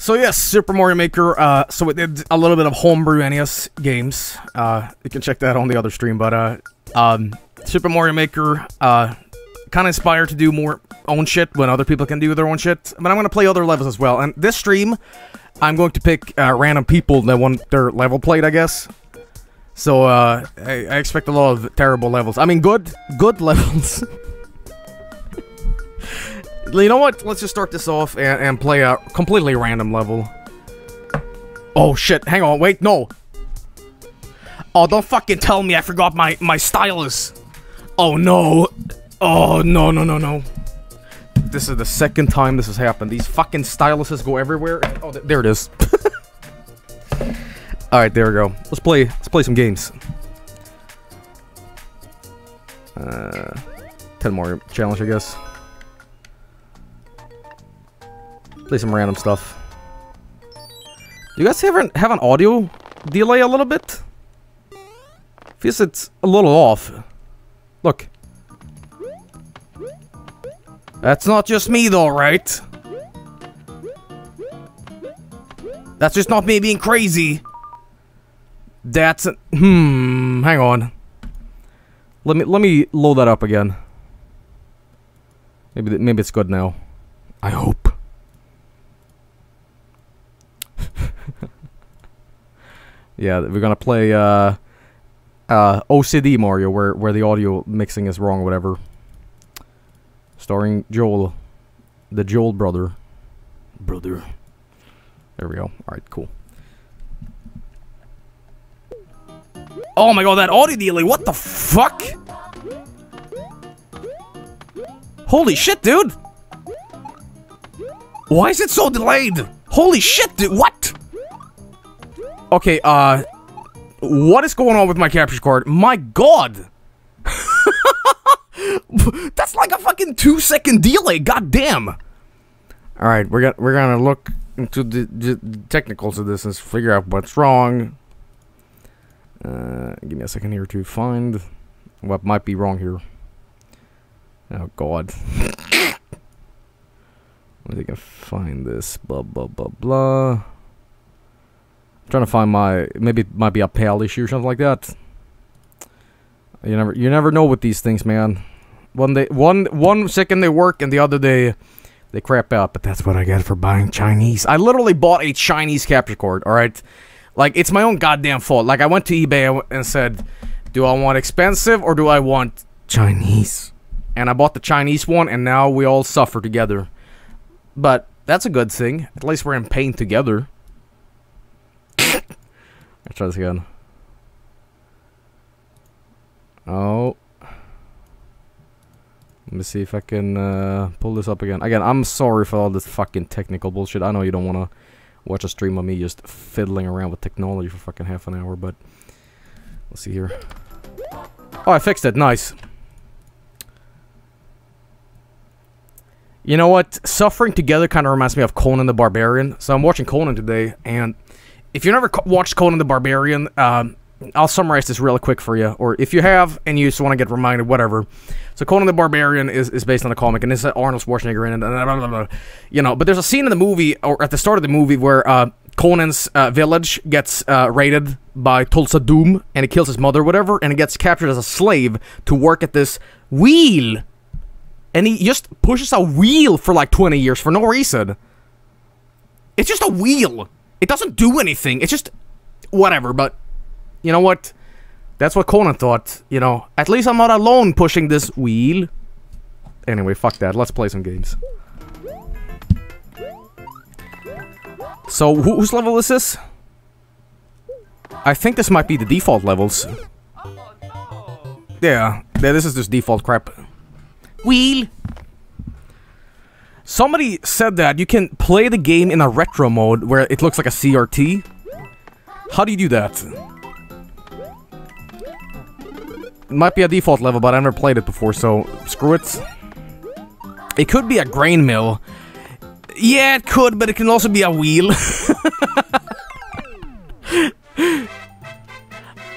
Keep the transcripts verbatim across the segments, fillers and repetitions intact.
So yes, Super Mario Maker, uh, so we did a little bit of homebrew N E S games, uh, you can check that on the other stream, but, uh, um, Super Mario Maker, uh, kind of inspired to do more own shit when other people can do their own shit, but I'm going to play other levels as well, and this stream, I'm going to pick, uh, random people that want their level played, I guess, so, uh, I, I expect a lot of terrible levels, I mean, good, good levels. You know what? Let's just start this off and, and play a completely random level. Oh shit, hang on, wait, no. Oh, don't fucking tell me I forgot my, my stylus. Oh no. Oh no, no, no, no. This is the second time this has happened. These fucking styluses go everywhere. Oh, th there it is. Alright, there we go. Let's play, let's play some games. Uh, ten more challenge, I guess. Play some random stuff. You guys ever have an audio delay a little bit? Feels it's a little off. Look. That's not just me though, right? That's just not me being crazy. That's a, hmm, hang on. Let me let me load that up again. Maybe maybe it's good now. I hope. Yeah, we're gonna play uh, uh, O C D Mario, where where the audio mixing is wrong or whatever. Starring Joel, the Joel brother. Brother. There we go. All right, cool. Oh my god, that audio delay! What the fuck? Holy shit, dude! Why is it so delayed? Holy shit, dude! What? Okay, uh, what is going on with my capture card? My god! That's like a fucking two second delay, goddamn! Alright, we're, we're gonna look into the, the technicals of this and figure out what's wrong. Uh, give me a second here to find what might be wrong here. Oh god. Where they can find this, blah blah blah blah. Trying to find my, maybe it might be a PAL issue or something like that. You never, you never know with these things, man. One day, one, one second they work, and the other day they crap out. But that's what I get for buying Chinese. I literally bought a Chinese capture card. All right, like it's my own goddamn fault. Like I went to eBay and said, "Do I want expensive or do I want Chinese?" And I bought the Chinese one, and now we all suffer together. But that's a good thing. At least we're in pain together. Let's try this again. Oh. Let me see if I can uh, pull this up again. Again, I'm sorry for all this fucking technical bullshit. I know you don't want to watch a stream of me just fiddling around with technology for fucking half an hour, but... Let's see here. Oh, I fixed it. Nice. You know what? Suffering together kind of reminds me of Conan the Barbarian. So I'm watching Conan today, and... If you never watched Conan the Barbarian, um, I'll summarize this really quick for you. Or if you have, and you just want to get reminded, whatever. So Conan the Barbarian is, is based on a comic, and it's Arnold Schwarzenegger in it, and blah, blah, blah, you know. But there's a scene in the movie, or at the start of the movie, where uh, Conan's uh, village gets uh, raided by Tulsa Doom, and he kills his mother, whatever, and he gets captured as a slave to work at this wheel. And he just pushes a wheel for like twenty years for no reason. It's just a wheel. It doesn't do anything, it's just whatever, but you know what? That's what Conan thought, you know. At least I'm not alone pushing this wheel. Anyway, fuck that. Let's play some games. So, wh whose level is this? I think this might be the default levels. Yeah, yeah, this is just default crap. Wheel! Somebody said that you can play the game in a retro mode where it looks like a C R T. How do you do that? It might be a default level, but I've never played it before, so screw it. It could be a grain mill. Yeah, it could, but it can also be a wheel.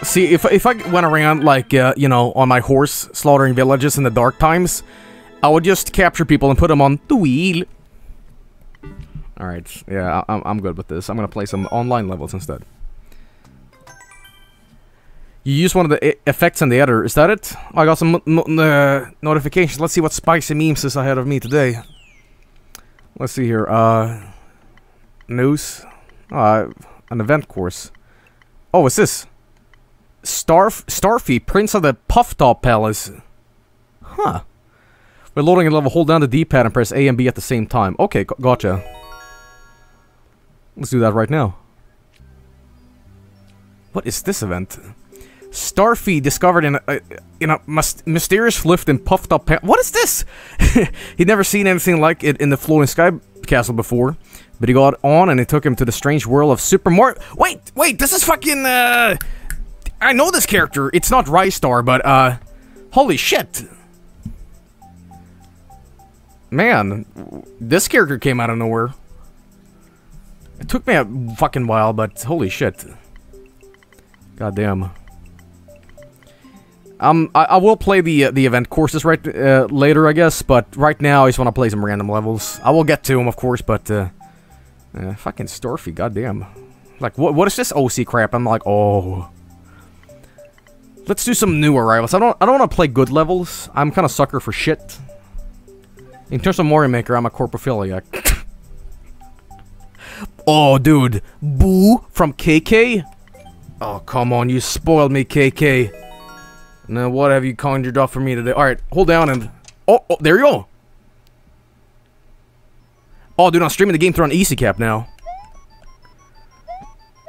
See, if, if I went around, like, uh, you know, on my horse, slaughtering villages in the dark times... I would just capture people and put them on the wheel. Alright, yeah, I, I'm good with this. I'm gonna play some online levels instead. You use one of the effects in the editor, is that it? Oh, I got some no uh, notifications. Let's see what spicy memes is ahead of me today. Let's see here, uh... news? Uh, an event course. Oh, what's this? Starf Starfy, Prince of the Pufftop Palace. Huh. We're loading a level, hold down the D-pad and press A and B at the same time. Okay, gotcha. Let's do that right now. What is this event? Starfy discovered in a, a in a mysterious lift in Pufftop Palace. What is this? He'd never seen anything like it in the floating sky castle before, but he got on and it took him to the strange world of Super Mario. Wait, wait, this is fucking. Uh, I know this character. It's not Ristar, but uh, holy shit. Man, this character came out of nowhere. It took me a fucking while, but holy shit. Goddamn. Um, I, I will play the uh, the event courses right uh, later, I guess, but right now I just want to play some random levels. I will get to them, of course, but uh, uh, fucking Starfy, goddamn. Like, what what is this O C crap? I'm like, oh. Let's do some new arrivals. I don't I don't want to play good levels. I'm kind of sucker for shit. In terms of Mario Maker, I'm a corpophiliac. Oh, dude, Boo from K K. Oh, come on, you spoiled me, K K. Now, what have you conjured up for me today? Alright, hold down and... Oh, oh, there you go! Oh, dude, I'm streaming the game through an easy cap now.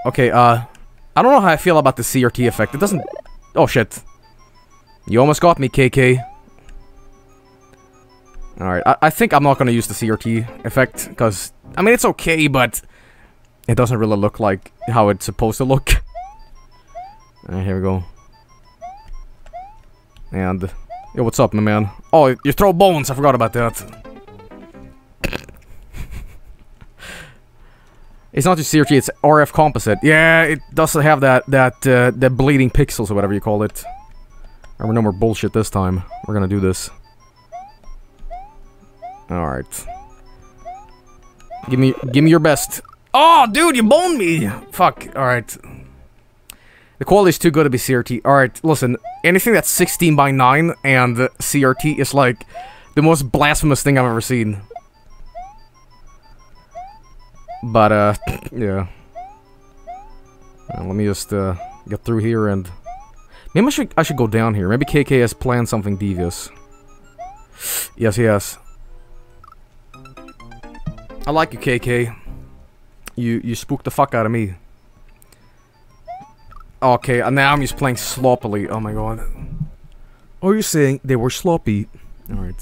Okay, uh... I don't know how I feel about the C R T effect. It doesn't... Oh, shit. You almost got me, K K. Alright, I, I think I'm not gonna use the C R T effect, because... I mean, it's okay, but... It doesn't really look like how it's supposed to look. Alright, here we go. And... Yo, what's up, my man? Oh, you throw bones! I forgot about that. It's not just C R T, it's R F composite. Yeah, it doesn't have that, that, uh, that bleeding pixels or whatever you call it. Alright, no more bullshit this time. We're gonna do this. Alright. Give me- give me your best. Oh, dude, you boned me! Fuck, alright. The quality is too good to be C R T. Alright, listen. Anything that's sixteen by nine and C R T is like the most blasphemous thing I've ever seen. But, uh, yeah. Uh, let me just, uh, get through here and... Maybe I should, I should go down here. Maybe K K has planned something devious. Yes, yes. I like you, K K. You, you spooked the fuck out of me. Okay, now I'm just playing sloppily. Oh my god. Oh, you're saying they were sloppy. Alright.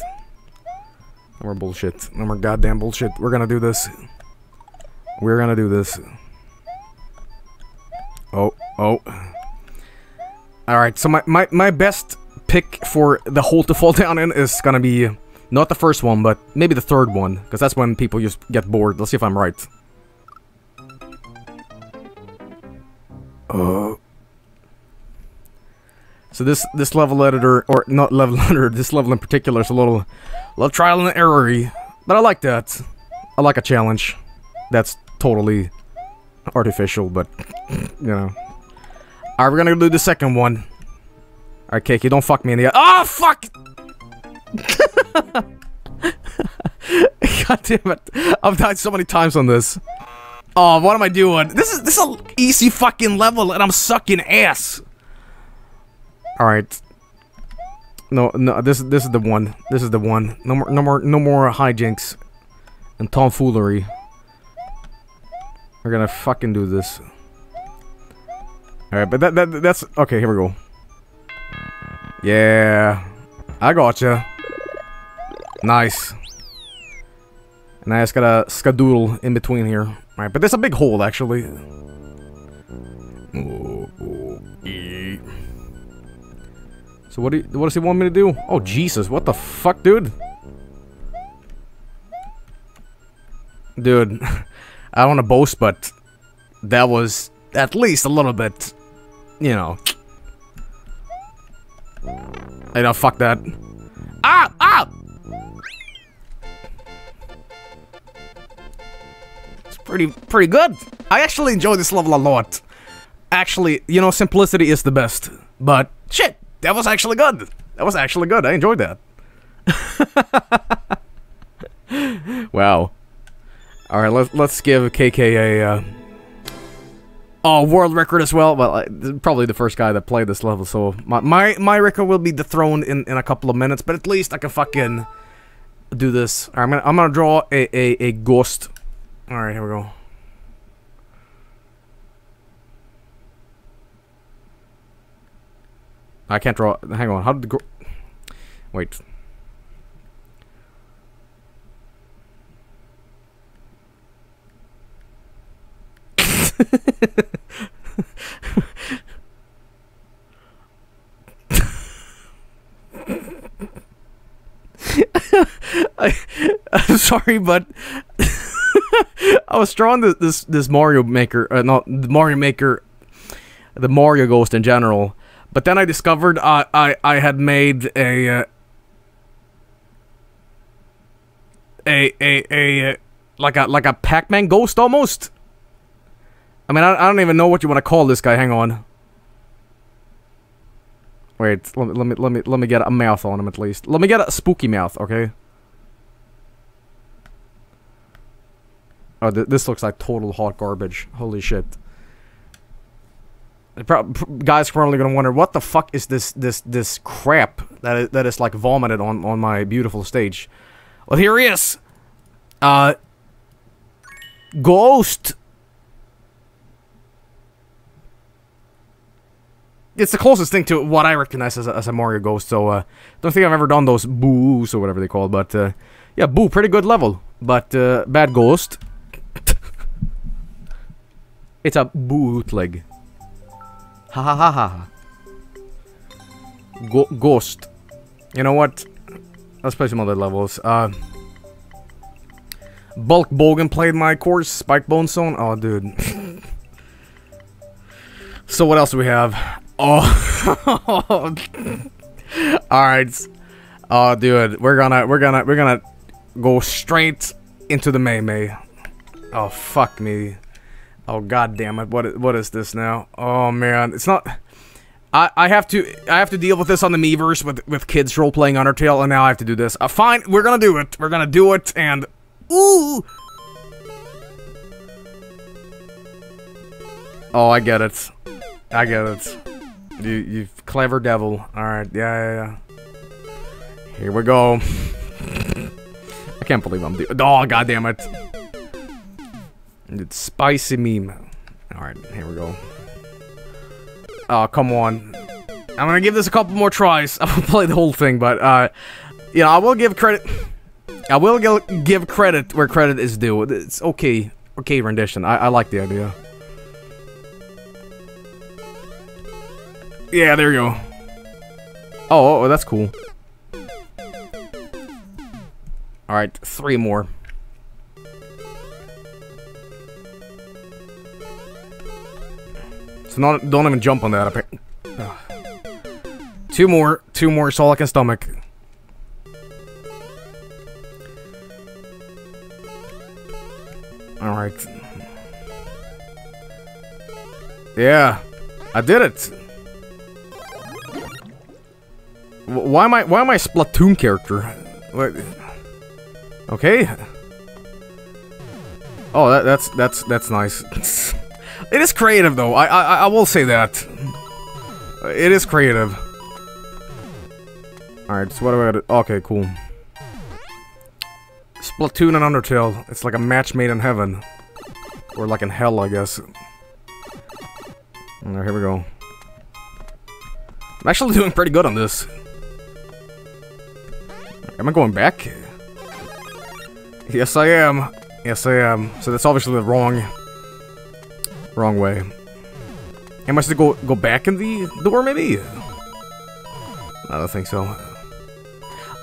No more bullshit. No more goddamn bullshit. We're gonna do this. We're gonna do this. Oh, oh. Alright, so my, my, my best pick for the hole to fall down in is gonna be... Not the first one, but maybe the third one. Because that's when people just get bored. Let's see if I'm right. Uh... So this this level editor, or not level editor, this level in particular is a little, little trial and error-y, but I like that. I like a challenge. That's totally artificial, but you know. All right, we're gonna do the second one. All right, K K, don't fuck me in the eye. Oh fuck! God damn it! I've died so many times on this. Oh, what am I doing? This is this is an easy fucking level, and I'm sucking ass. Alright. No, no, this this is the one. This is the one. No more, no more, no more hijinks and tomfoolery. We're gonna fucking do this. Alright, but that that that's okay. Here we go. Yeah, I gotcha. Nice. And I just gotta skadoodle in between here. Alright, but there's a big hole actually. Ooh, ooh, ee. So what do you, what does he want me to do? Oh Jesus, what the fuck, dude? Dude, I don't wanna boast, but that was at least a little bit, you know. Hey, no, fuck that. Ah! Ah! pretty pretty good. I actually enjoy this level a lot. Actually, you know, simplicity is the best. But shit, that was actually good. That was actually good. I enjoyed that. Wow. All right, let's let's give K K a uh, oh, world record as well. Well, uh, probably the first guy that played this level, so my my my record will be dethroned in in a couple of minutes. But at least I can fucking do this. All right, I'm gonna I'm gonna draw a a, a ghost. All right, here we go. I can't draw. Hang on. How did the wait? I, I'm sorry, but I was drawing this this, this Mario Maker, uh, not the Mario Maker, the Mario Ghost in general. But then I discovered I I, I had made a, uh, a a a like a like a Pac-Man Ghost almost. I mean, I, I don't even know what you want to call this guy. Hang on. Wait, let me let me let me let me get a mouth on him at least. Let me get a spooky mouth, okay? Oh, th this looks like total hot garbage. Holy shit! Pro guys, probably gonna wonder what the fuck is this this this crap that is, that is like vomited on on my beautiful stage. Well, here he is. Uh, Ghost. It's the closest thing to what I recognize as a, as a Mario Ghost, so uh, don't think I've ever done those boos or whatever they call it, but uh, yeah, boo, pretty good level, but uh, bad Ghost. It's a bootleg. Ha ha ha ha. Go ghost. You know what? Let's play some other levels. Uh, Bulk Bogan played my course, Spike Bone Zone. Oh, dude. So what else do we have? Oh, all right. Oh, dude, we're gonna, we're gonna, we're gonna go straight into the melee. Oh, fuck me. Oh, god damn it. What, what is this now? Oh man, it's not. I, I have to, I have to deal with this on the Miiverse with, with kids role playing Undertale, and now I have to do this. Uh, fine, we're gonna do it. We're gonna do it, and ooh. Oh, I get it. I get it. You, you clever devil. Alright, yeah, yeah, yeah. Here we go. I can't believe I'm doing. Oh, goddamn it. It's spicy meme. Alright, here we go. Oh, come on. I'm gonna give this a couple more tries. I will play the whole thing, but, uh, you know, I will give credit. I will give credit where credit is due. It's okay. Okay, rendition. I, I like the idea. Yeah, there you go. Oh, oh, that's cool. Alright, three more. So not, don't even jump on that. Ugh. Two more. Two more is all I can stomach. Alright. Yeah. I did it. Why am I- why am I Splatoon character? What? Okay. Oh, that, that's- that's- that's nice. It is creative, though. I- I- I will say that. It is creative. Alright, so what do I gotta- okay, cool. Splatoon and Undertale. It's like a match made in heaven. Or like in hell, I guess. Alright, here we go. I'm actually doing pretty good on this. Am I going back? Yes, I am. Yes, I am. So that's obviously the wrong... Wrong way. Am I supposed to go, go back in the door, maybe? I don't think so.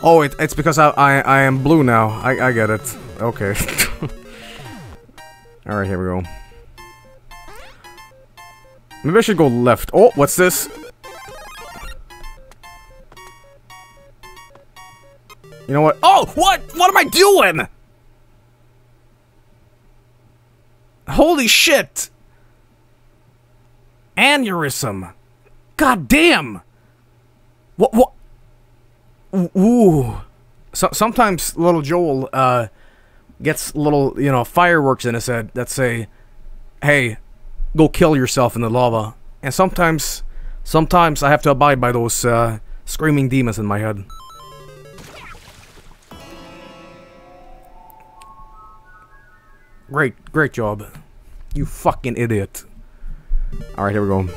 Oh, it, it's because I, I, I am blue now. I, I get it. Okay. Alright, here we go. Maybe I should go left. Oh, what's this? You know what? Oh, what? What am I doing? Holy shit! Aneurysm. God damn! What? What? Ooh. So, sometimes little Joel uh, gets little, you know, fireworks in his head that say, hey, go kill yourself in the lava. And sometimes, sometimes I have to abide by those uh, screaming demons in my head. Great, great job. You fucking idiot. Alright, here we go.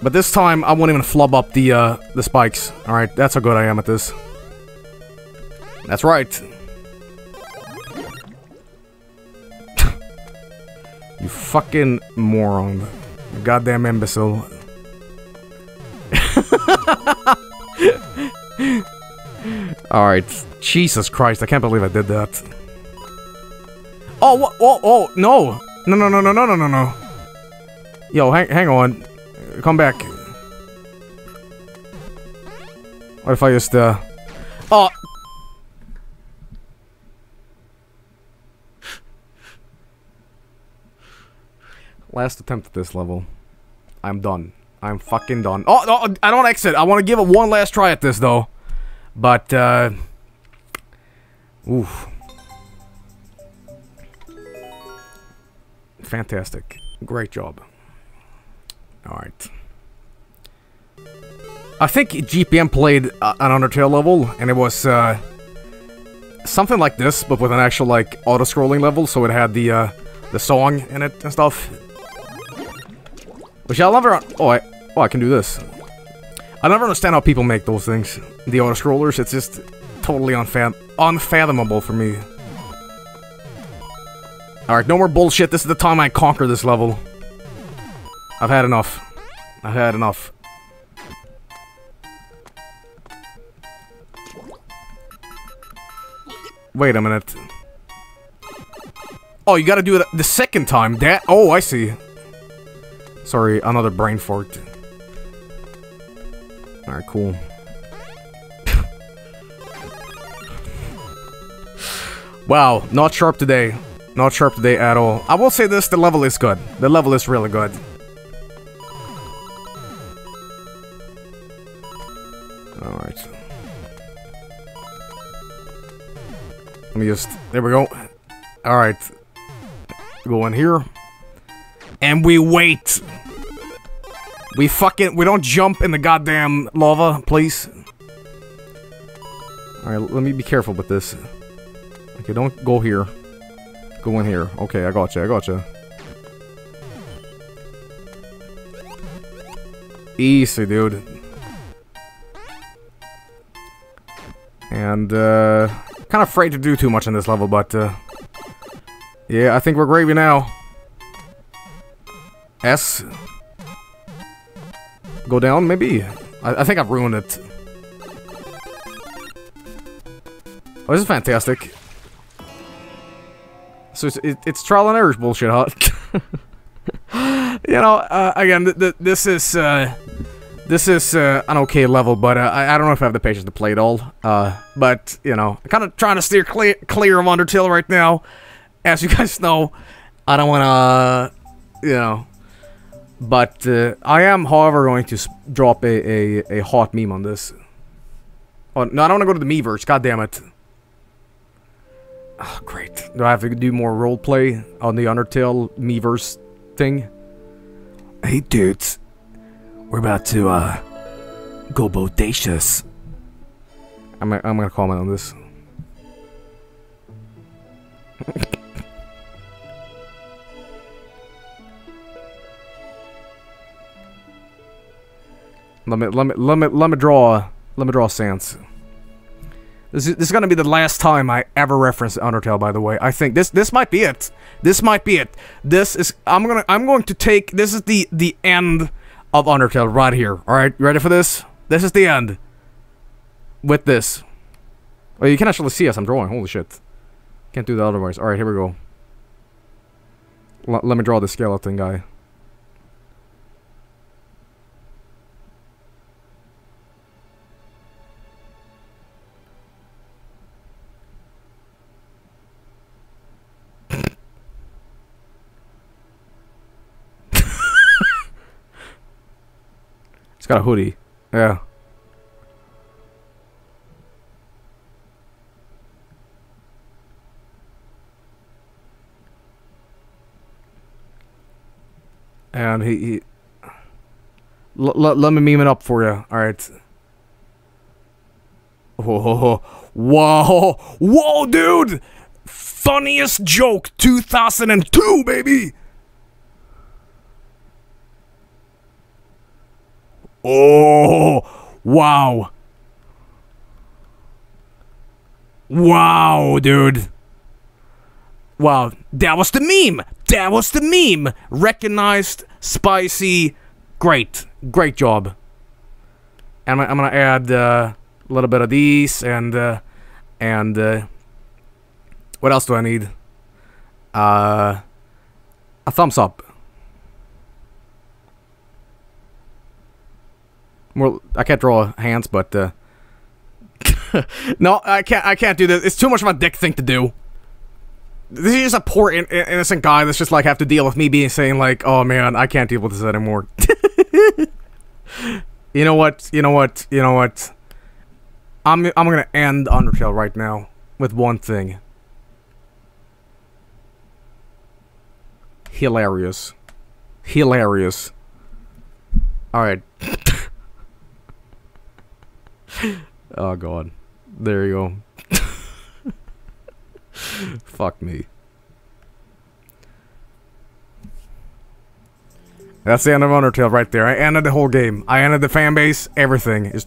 But this time, I won't even flub up the, uh, the spikes. Alright, that's how good I am at this. That's right. You fucking moron. You goddamn imbecile. Alright. Jesus Christ, I can't believe I did that. Oh, what? Oh, oh, no! No, no, no, no, no, no, no, no. Yo, hang, hang on. Come back. What if I just, uh... Oh! Last attempt at this level. I'm done. I'm fucking done. Oh, no, I don't exit. I want to give it one last try at this, though. But, uh... oof. Fantastic. Great job. Alright. I think G P M played uh, an Undertale level, and it was, uh... something like this, but with an actual, like, auto-scrolling level, so it had the, uh... the song in it and stuff. Which I'll never... Oh, I... Oh, I can do this. I never understand how people make those things. The auto-scrollers, it's just... totally unfathom unfathomable for me. Alright, no more bullshit. This is the time I conquer this level. I've had enough. I've had enough. Wait a minute. Oh, you gotta do it the second time. That- Oh, I see. Sorry, another brain fart. Alright, cool. Wow, not sharp today. Not sharp today at all. I will say this, the level is good. The level is really good. Alright. Let me just... There we go. Alright. Go in here. And we wait! We fucking... We don't jump in the goddamn lava, please. Alright, let me be careful with this. Okay, don't go here. Go in here. Okay, I gotcha, I gotcha. Easy, dude. And, uh... kind of afraid to do too much in this level, but, uh... yeah, I think we're gravy now. S. Go down, maybe? I, I think I've ruined it. Oh, this is fantastic. So it's, it, it's trial and error bullshit, huh? You know, uh, again, th th this is uh, this is uh, an okay level, but uh, I, I don't know if I have the patience to play it all. Uh, but you know, I'm kind of trying to steer clear clear of Undertale right now. As you guys know, I don't want to, you know. But uh, I am, however, going to drop a, a a hot meme on this. Oh no, I don't want to go to the Miiverse. God damn it. Oh, great. Do I have to do more roleplay on the Undertale Miiverse thing? Hey, dudes. We're about to, uh, go bodacious. I'm, I'm gonna comment on this. let me, let me, let me, let me draw, let me draw a sense. This is, this is gonna be the last time I ever reference Undertale, by the way. I think this this might be it. This might be it. This is I'm gonna I'm going to take this is the the end of Undertale right here. All right, you ready for this? This is the end. With this, oh, you can actually see us. I'm drawing. Holy shit! Can't do that otherwise. All right, here we go. L let me draw the skeleton guy. It's got a hoodie. Yeah. And he, he l l let me meme it up for you. All right. Whoa, whoa, whoa, dude! Funniest joke, two thousand two, baby. Oh, wow. Wow, dude. Wow, that was the meme. That was the meme. Recognized, spicy, great. Great job. And I'm, I'm gonna add uh, a little bit of these and uh, and uh, what else do I need? Uh, a thumbs up. Well, I can't draw hands, but uh, no, I can't. I can't do this. It's too much of a dick thing to do. This is a poor, in innocent guy that's just like have to deal with me being saying like, "Oh man, I can't deal with this anymore." You know what? You know what? You know what? I'm I'm gonna end Undertale right now with one thing. Hilarious, hilarious. All right. Oh god. There you go. Fuck me. That's the end of Undertale right there. I ended the whole game. I ended the fan base. Everything is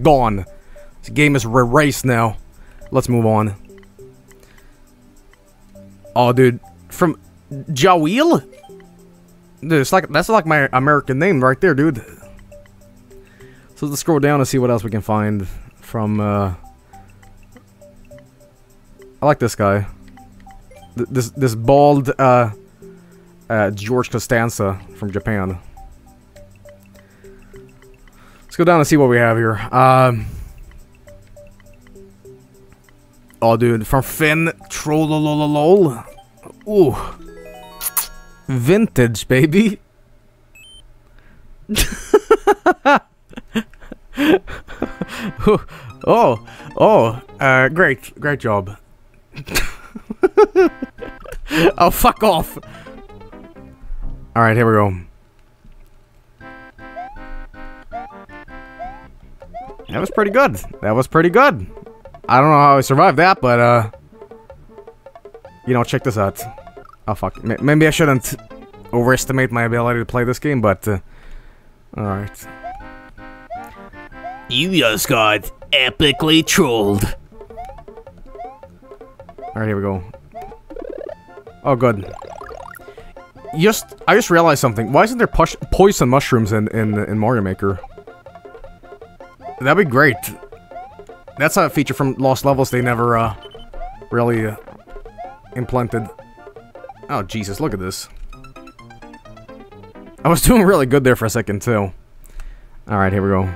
gone. This game is erased now. Let's move on. Oh dude, from Jaweel? Dude, it's like that's like my American name right there, dude. So let's scroll down and see what else we can find from, uh... I like this guy. Th this this bald, uh, uh, George Costanza from Japan. Let's go down and see what we have here. Um... Oh, dude, from Finn Trollololol. Ooh. Vintage, baby. oh, oh, uh, great, great job. Oh, fuck off. Alright, here we go. That was pretty good. That was pretty good. I don't know how I survived that, but, uh, you know, check this out. Oh, fuck. M- maybe I shouldn't overestimate my ability to play this game, but, uh, alright. You just got epically trolled. Alright, here we go. Oh, good. Just, I just realized something. Why isn't there push, poison mushrooms in, in, in Mario Maker? That'd be great. That's a feature from Lost Levels they never, uh, really, uh, implemented. Oh, Jesus, look at this. I was doing really good there for a second, too. Alright, here we go.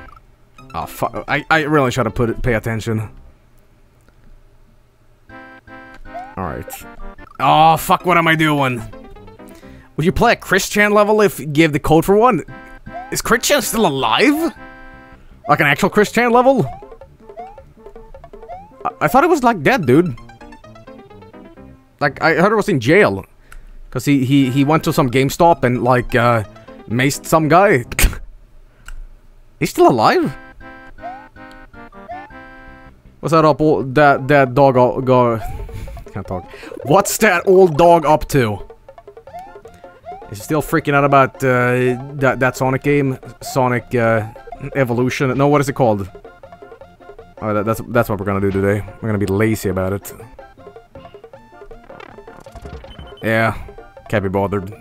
Oh, fuck. I, I really should have put it, pay attention. Alright. Oh, fuck, what am I doing? Would you play a Christian level if you gave the code for one? Is Christian still alive? Like an actual Christian level? I, I thought it was like dead, dude. Like, I heard it was in jail. Because he, he, he went to some GameStop and, like, uh, maced some guy. He's still alive? What's that up old that that dog go, go can't talk. What's that old dog up to? Is he still freaking out about uh, that that Sonic game, Sonic uh, Evolution? No, what is it called? Oh, that, that's that's what we're gonna do today. We're gonna be lazy about it. Yeah, can't be bothered.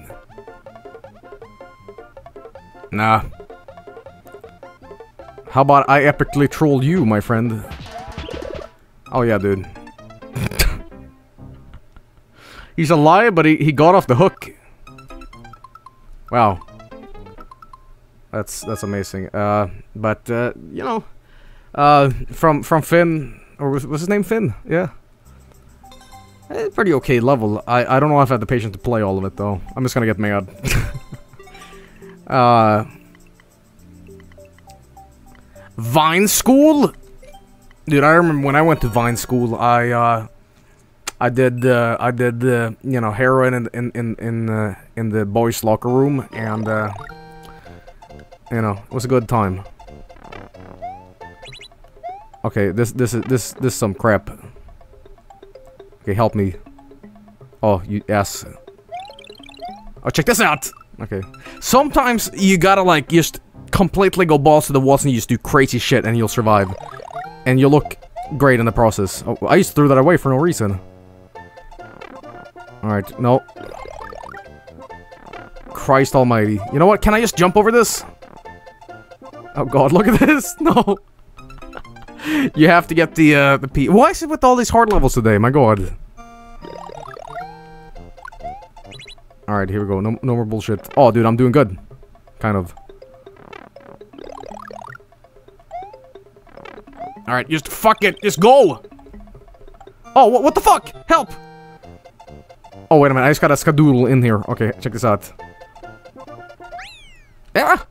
Nah. How about I epically troll you, my friend? Oh yeah, dude. He's alive, but he, he got off the hook. Wow. That's that's amazing. Uh, but uh, you know, uh, from from Finn, or was, was his name Finn? Yeah. Eh, pretty okay level. I I don't know if I have the patience to play all of it though. I'm just gonna get mad. uh. Vine School? Dude, I remember when I went to Vine School, I, uh... I did, uh, I did, uh, you know, heroin in, in, in, in, uh, in the boys' locker room, and, uh... you know, it was a good time. Okay, this, this is, this, this is some crap. Okay, help me. Oh, you ass. Oh, check this out! Okay. Sometimes you gotta, like, just completely go balls to the walls and you just do crazy shit and you'll survive. And you'll look great in the process. Oh, I just threw that away for no reason. Alright, no. Christ almighty. You know what? Can I just jump over this? Oh god, look at this! No! You have to get the, uh, the P- Why is it with all these hard levels today? My god. Alright, here we go. No, no more bullshit. Oh, dude, I'm doing good. Kind of. Alright, just fuck it. Just go! Oh, what, what the fuck? Help! Oh, wait a minute. I just got a skadoodle in here. Okay, check this out. Yeah!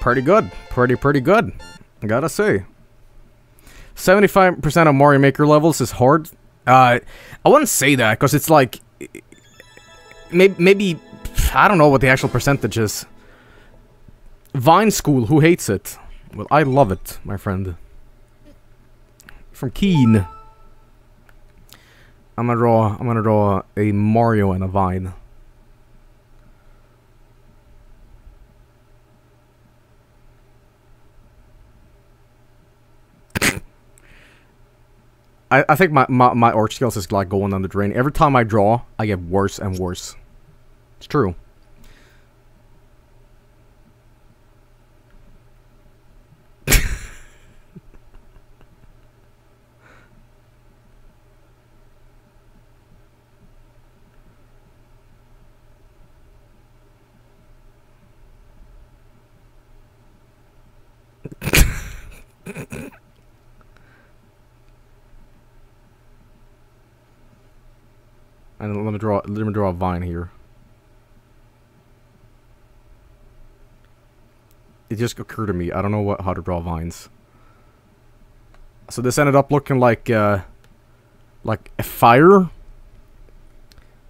Pretty good. Pretty, pretty good. I gotta say. seventy-five percent of Mario Maker levels is hard. Uh, I wouldn't say that, because it's like... Maybe, maybe... I don't know what the actual percentage is. Vine School, who hates it? Well, I love it, my friend. From Keen. I'm gonna draw... I'm gonna draw a Mario and a vine. I, I think my, my, my art skills is like going down the drain. Every time I draw, I get worse and worse. It's true. And let me draw. Let me draw a vine here. It just occurred to me. I don't know what how to draw vines. So this ended up looking like, uh, like a fire.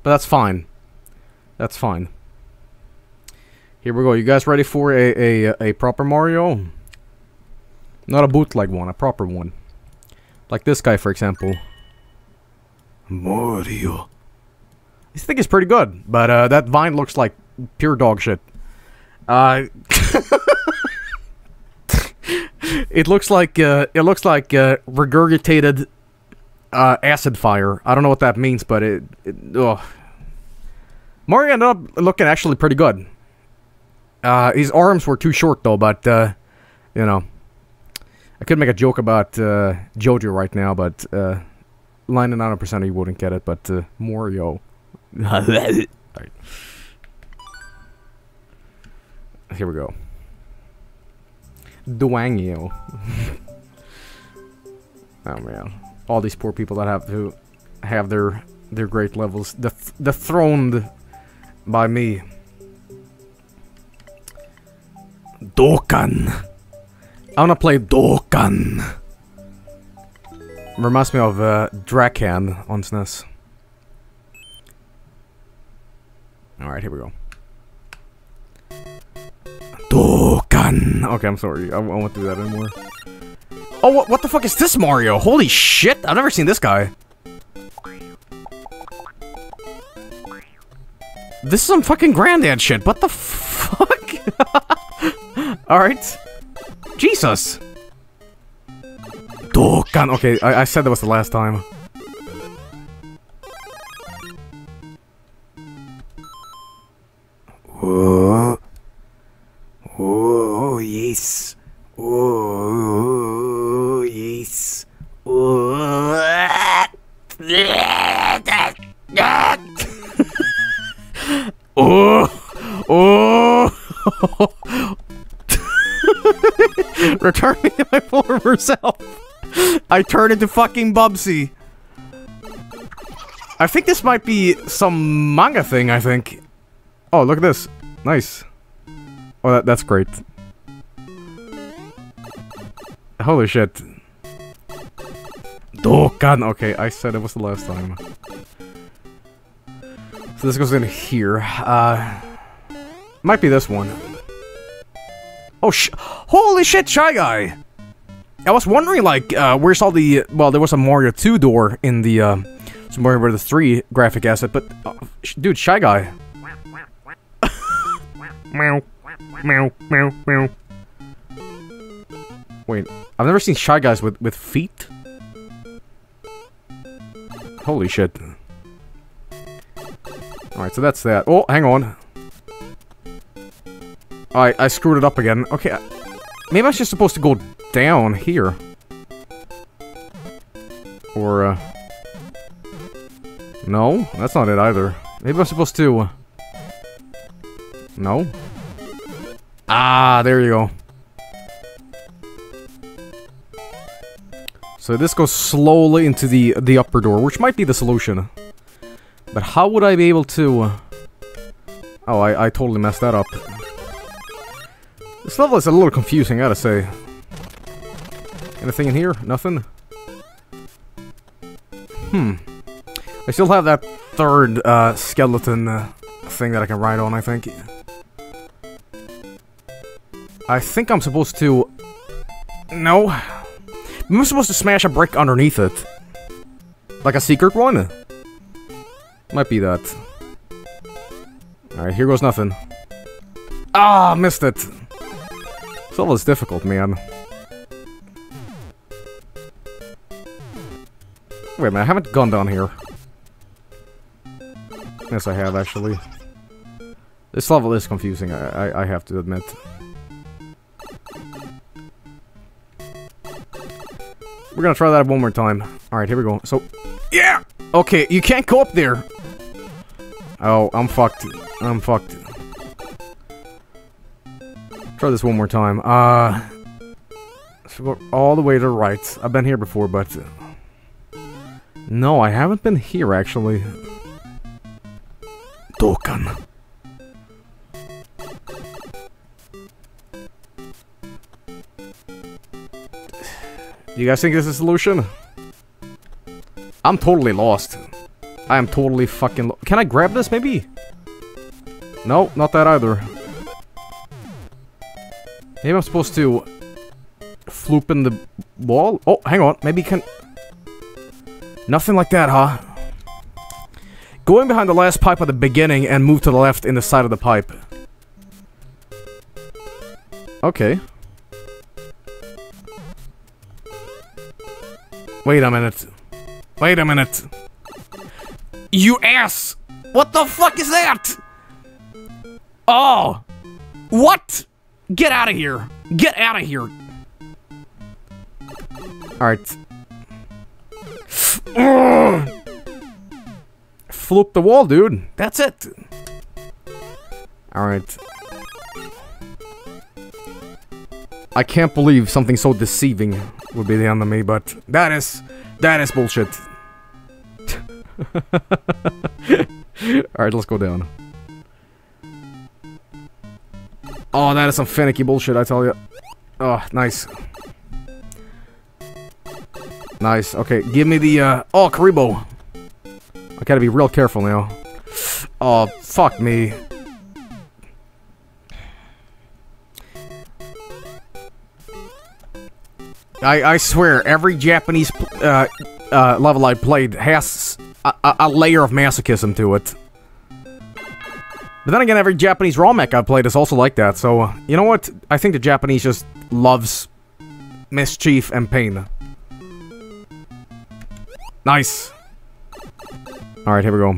But that's fine. That's fine. Here we go. You guys ready for a a, a proper Mario? Not a bootleg one. A proper one. Like this guy, for example. Mario. This thing is pretty good, but uh, that vine looks like pure dog shit. Uh, it looks like uh, it looks like uh, regurgitated uh, acid fire. I don't know what that means, but it. it oh. Mario ended up looking actually pretty good. Uh, his arms were too short though, but uh, you know, I could make a joke about uh, Jojo right now, but uh, ninety-nine percent of you wouldn't get it. But uh, Mario. Alright. Here we go. Dwangio. Oh man. All these poor people that have to have their their great levels deth dethroned by me. Dokan. I wanna play Dokan. Reminds me of uh, Drakhan on S N E S. Alright, here we go. Dokan! Okay, I'm sorry. I, I won't do that anymore. Oh, what, what the fuck is this Mario? Holy shit! I've never seen this guy. This is some fucking granddad shit. What the fuck? Alright. Jesus! Dokan! Okay, I, I said that was the last time. Oh, oh yes, oh yes, oh. Oh, oh. Return me to my former self. I turned into fucking Bubsy. I think this might be some manga thing. I think. Oh, look at this. Nice. Oh, that, that's great. Holy shit. Dokan! Okay, I said it was the last time. So this goes in here. Uh, might be this one. Oh sh- Holy shit, Shy Guy! I was wondering, like, uh, where's all the... Well, there was a Mario two door in the, uh... Super Mario World three graphic asset, but... Uh, sh dude, Shy Guy. Meow. Meow. Meow. Meow. Wait, I've never seen Shy Guys with, with feet? Holy shit. Alright, so that's that. Oh, hang on. Alright, I screwed it up again. Okay, I, maybe I was just supposed to go down here. Or, uh... no, that's not it either. Maybe I'm supposed to... Uh, no? Ah, there you go. So this goes slowly into the the upper door, which might be the solution. But how would I be able to... Oh, I, I totally messed that up. This level is a little confusing, I gotta say. Anything in here? Nothing? Hmm. I still have that third uh, skeleton uh, thing that I can ride on, I think. I think I'm supposed to... No. I'm supposed to smash a brick underneath it. Like a secret one? Might be that. Alright, here goes nothing. Ah, missed it! This level is difficult, man. Wait a minute, I haven't gone down here. Yes, I have, actually. This level is confusing, I, I, I have to admit. We're gonna try that one more time. Alright, here we go. So, yeah! Okay, you can't go up there! Oh, I'm fucked. I'm fucked. Try this one more time. Uh... Let's go all the way to the right. I've been here before, but... No, I haven't been here, actually. Dokan. You guys think this is a solution? I'm totally lost. I am totally fucking lo- Can I grab this, maybe? No, not that either. Maybe I'm supposed to... floop in the wall? Oh, hang on, maybe can... Nothing like that, huh? Going behind the last pipe at the beginning and move to the left in the side of the pipe. Okay. Wait a minute. Wait a minute. You ass! What the fuck is that? Oh! What? Get out of here! Get out of here! Alright. Floop the wall, dude. That's it. Alright. I can't believe something so deceiving would be the end of me, but that is... that is bullshit. Alright, let's go down. Oh, that is some finicky bullshit, I tell you. Oh, nice. Nice, okay, give me the, uh... Oh, Karibo! I gotta be real careful now. Oh, fuck me. I, I swear, every Japanese uh, uh, level I played has a, a, a layer of masochism to it. But then again, every Japanese ROM hack I played is also like that, so... You know what? I think the Japanese just loves mischief and pain. Nice! Alright, here we go.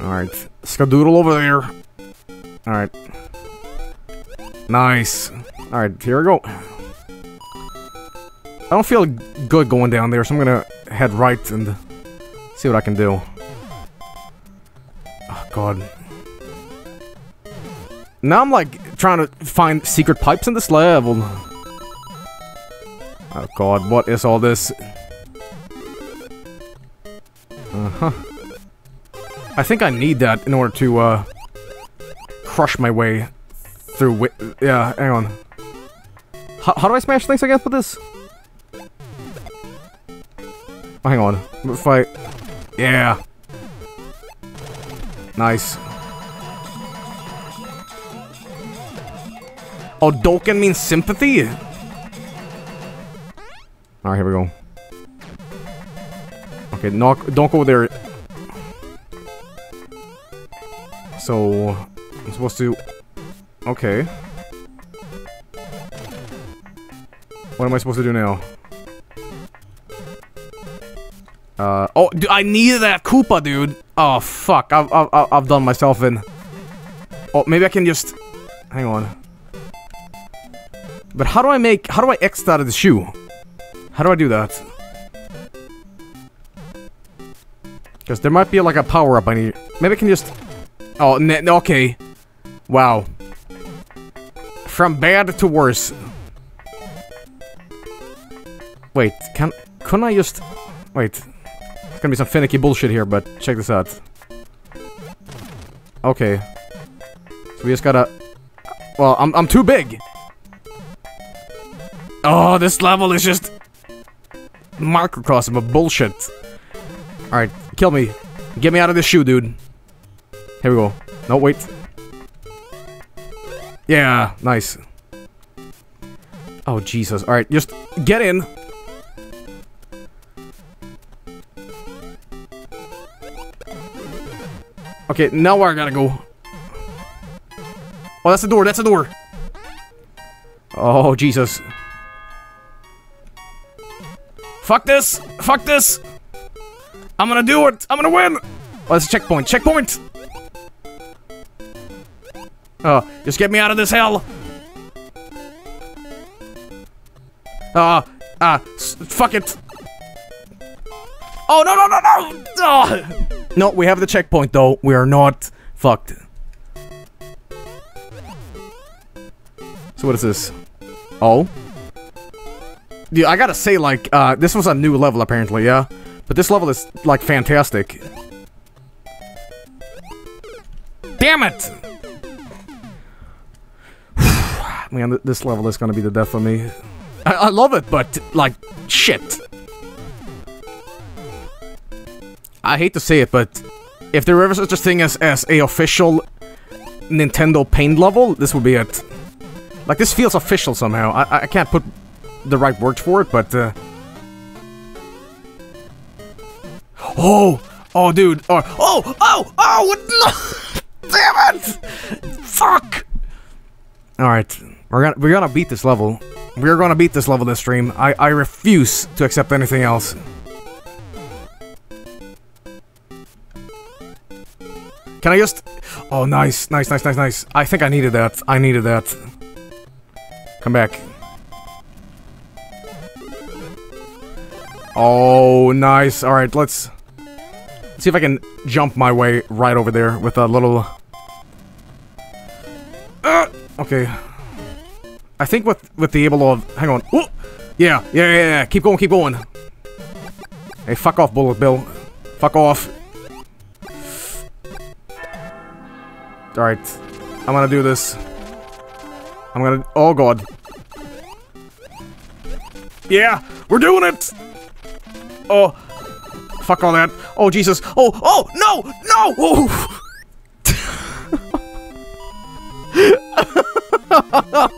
Alright. Skadoodle over there! Alright. Nice! Alright, here we go. I don't feel good going down there, so I'm gonna head right and see what I can do. Oh, God. Now I'm, like, trying to find secret pipes in this level. Oh, God, what is all this? Uh-huh. I think I need that in order to, uh... crush my way through wi- yeah, hang on. H- how do I smash things against with this? Oh, hang on. If I... Yeah! Nice. Oh, Dokan means sympathy? Alright, here we go. Okay, knock, don't go there. So... I'm supposed to... Okay. What am I supposed to do now? Uh... Oh, dude, I needed that Koopa, dude! Oh, fuck. I've, I've, I've done myself in. Oh, maybe I can just... Hang on. But how do I make... How do I X out of the shoe? How do I do that? Because there might be, like, a power-up I need. Maybe I can just... Oh, n okay. Wow. From bad to worse. Wait, can... Couldn't I just... Wait. It's gonna be some finicky bullshit here, but check this out. Okay. So we just gotta... Well, I'm, I'm too big! Oh, this level is just... microcosm of bullshit. Alright, kill me. Get me out of this shoe, dude. Here we go. No, wait. Yeah, nice. Oh, Jesus. Alright, just get in. Okay, now where I gotta go. Oh, that's the door, that's the door. Oh, Jesus. Fuck this! Fuck this! I'm gonna do it! I'm gonna win! Oh, that's a checkpoint. Checkpoint! Oh, just get me out of this hell! Ah, uh, ah, uh, fuck it! Oh, no, no, no, no! Oh. No, we have the checkpoint, though. We are not fucked. So what is this? Oh? Dude, I gotta say, like, uh, this was a new level, apparently, yeah? But this level is, like, fantastic. Damn it! Man, this level is gonna be the death of me. I, I love it, but, like, shit. I hate to say it, but if there were ever such a thing as, as a official Nintendo Paint level, this would be it. Like, this feels official somehow. I, I can't put... the right words for it, but uh... oh, oh, dude, oh, oh, oh, oh, no! Damn it! Fuck! All right, we're gonna we're gonna beat this level. We're gonna beat this level this stream. I I refuse to accept anything else. Can I just? Oh, nice, nice, nice, nice, nice. I think I needed that. I needed that. Come back. Oh, nice. All right, let's see if I can jump my way right over there with a little... Uh, okay. I think with, with the able of... Hang on. Ooh! Yeah, yeah, yeah, yeah. Keep going, keep going. Hey, fuck off, Bullet Bill. Fuck off. All right. I'm gonna do this. I'm gonna... Oh, God. Yeah! We're doing it! Oh, fuck all that. Oh, Jesus. Oh, oh, no, no! Oh.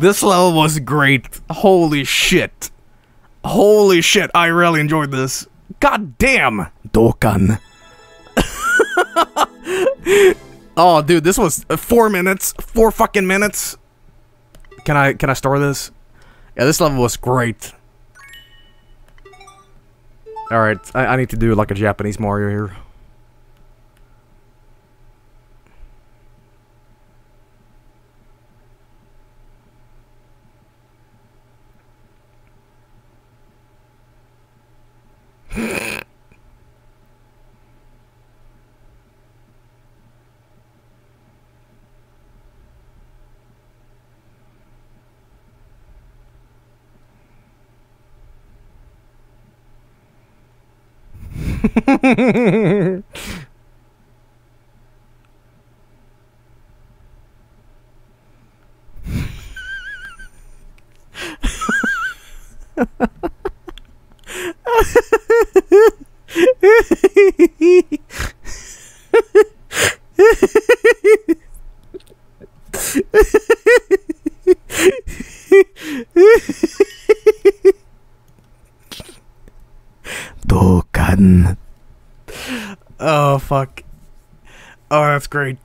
This level was great. Holy shit. Holy shit, I really enjoyed this. God damn, Dokan. Oh, dude, this was four minutes. Four fucking minutes. Can I, can I store this? Yeah, this level was great. Alright, I, I need to do like a Japanese Mario here. Dokan. Oh fuck. Oh, that's great.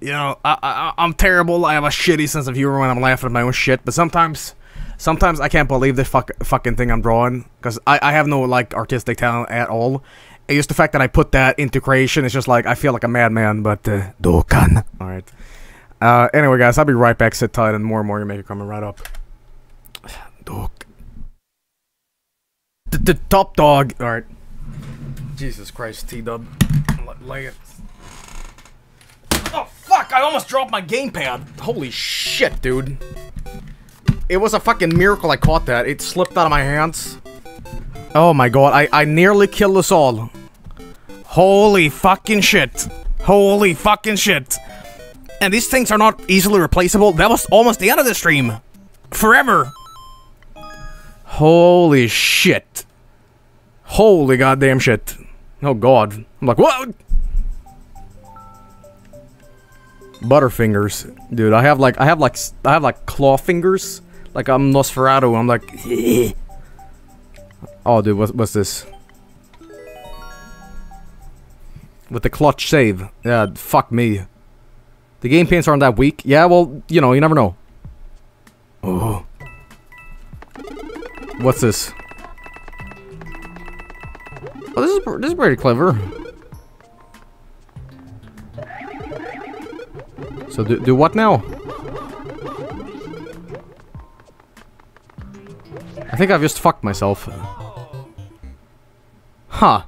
You know, I, I, I'm terrible. I have a shitty sense of humor when I'm laughing at my own shit. But sometimes, sometimes I can't believe the fuck, fucking thing I'm drawing. Because I, I have no, like, artistic talent at all. It's just the fact that I put that into creation. It's just like, I feel like a madman, but... Uh, Dokan. Alright. Uh, anyway, guys, I'll be right back. Sit tight and more and more. You make it coming right up. Dokan. The top dog. Alright. Jesus Christ, T-Dub. Lay it. Oh, fuck! I almost dropped my gamepad! Holy shit, dude. It was a fucking miracle I caught that. It slipped out of my hands. Oh my god, I, I nearly killed us all. Holy fucking shit. Holy fucking shit. And these things are not easily replaceable. That was almost the end of the stream. Forever. Holy shit. Holy goddamn shit. Oh god. I'm like, what? Butterfingers, dude. I have like, I have like, I have like claw fingers. Like I'm Nosferatu. I'm like, oh, dude, what's what's this? With the clutch save, yeah, fuck me. The game pins aren't that weak. Yeah, well, you know, you never know. Oh, what's this? Oh, this is this is pretty clever. So do, do what now? I think I've just fucked myself. Huh.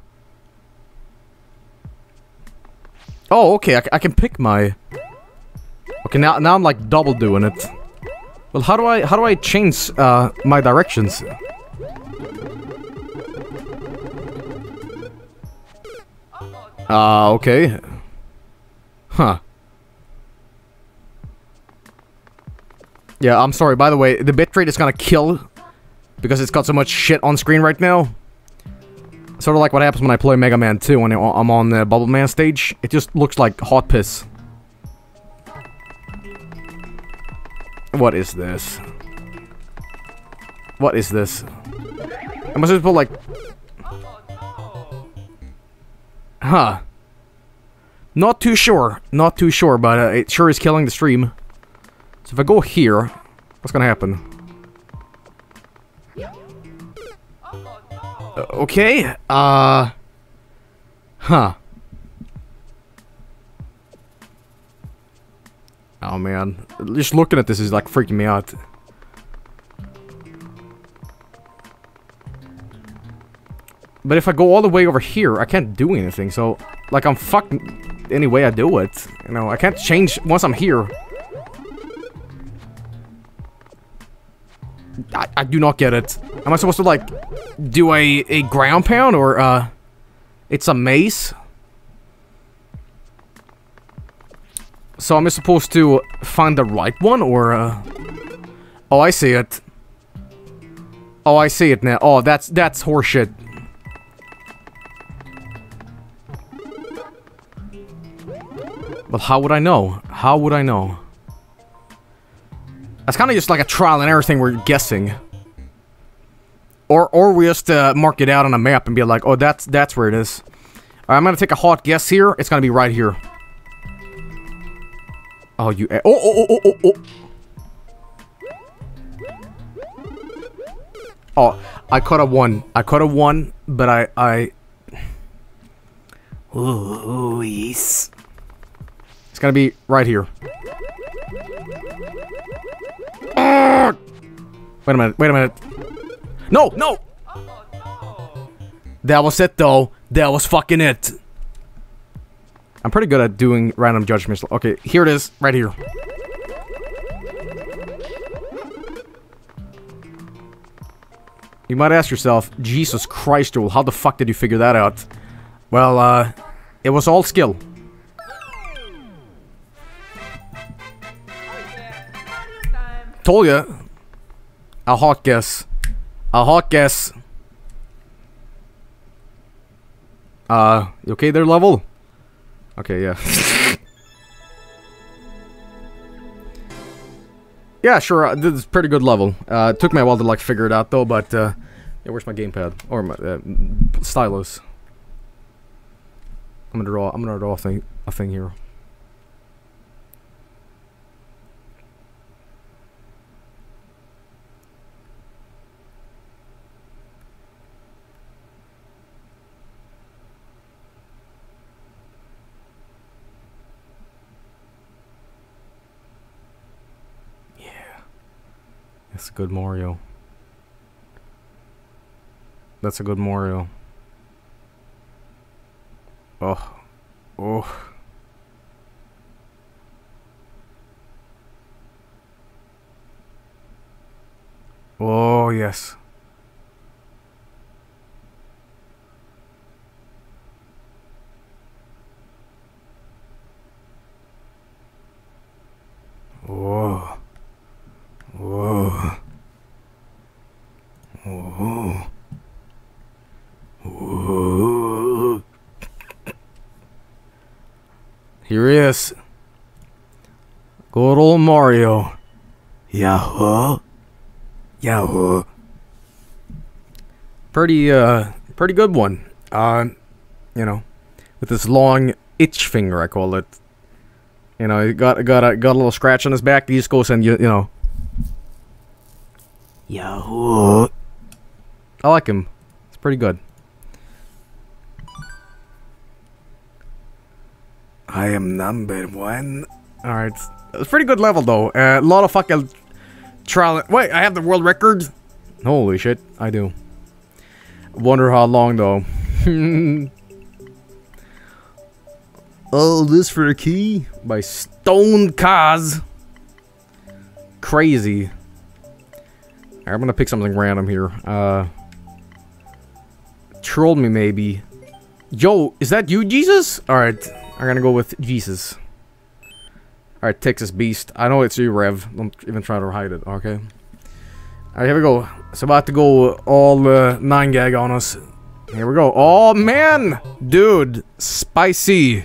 Oh, okay, I, I can pick my... Okay, now, now I'm like double doing it. Well, how do I, how do I change uh, my directions? Ah, uh, okay. Huh. Yeah, I'm sorry, by the way, the bitrate is gonna kill because it's got so much shit on screen right now. Sort of like what happens when I play Mega Man two when I'm on the Bubble Man stage. It just looks like hot piss. What is this? What is this? I must just put like... Huh. Not too sure. Not too sure, but uh, it sure is killing the stream. So if I go here, what's gonna happen? Uh, okay, uh... Huh. Oh man, just looking at this is like freaking me out. But if I go all the way over here, I can't do anything, so... Like, I'm fucked any way I do it. You know, I can't change once I'm here. I, I do not get it. Am I supposed to, like, do a, a ground pound, or, uh... It's a maze? So am I supposed to find the right one, or, uh... Oh, I see it. Oh, I see it now. Oh, that's, that's horseshit. Well, how would I know? How would I know? That's kind of just like a trial and error thing we're guessing. Or or we just uh, mark it out on a map and be like, oh, that's that's where it is. Alright, I'm gonna take a hot guess here. It's gonna be right here. Oh, you... Oh, oh, oh, oh, oh, oh. Oh, I caught a one. I caught a one, but I... I... Oh, yes. It's gonna be right here. Uh, wait a minute, wait a minute. No, no! That was it, though. That was fucking it. I'm pretty good at doing random judgments. Okay, here it is. Right here. You might ask yourself, Jesus Christ, Joel, how the fuck did you figure that out? Well, uh, it was all skill. Told ya. A hot guess. A hot guess. Uh, you okay there, level? Okay, yeah. Yeah, sure, uh, this is pretty good level. Uh, it took me a while to, like, figure it out, though, but, uh... Yeah, where's my gamepad? Or my, uh, stylus. I'm gonna draw, I'm gonna draw a thing, a thing here. That's a good Mario. That's a good Mario. Oh. Oh. Oh, yes. Oh. Whoa. Whoa. Whoa. Here he is. Good old Mario. Yahoo. Yahoo. Pretty, uh, pretty good one. Uh, you know, with this long itch finger, I call it. You know, he got, got, a, got a little scratch on his back. He just goes and, you, you know. Yahoo! I like him. It's pretty good. I am number one. Alright. It's a pretty good level, though. A uh, lot of fucking trial. Wait, I have the world record? Holy shit, I do. Wonder how long, though. Oh, this for a key? By Stone Kaz. Crazy. I'm gonna pick something random here. Uh, trolled me, maybe. Yo, is that you, Jesus? Alright, I'm gonna go with Jesus. Alright, Texas Beast. I know it's you, Rev. Don't even try to hide it, okay? Alright, here we go. It's about to go all uh, nine gag on us. Here we go. Oh, man! Dude, spicy.